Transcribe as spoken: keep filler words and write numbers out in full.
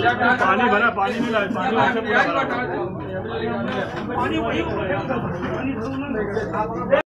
पानी भरा, पानी मिला, पानी पानी वही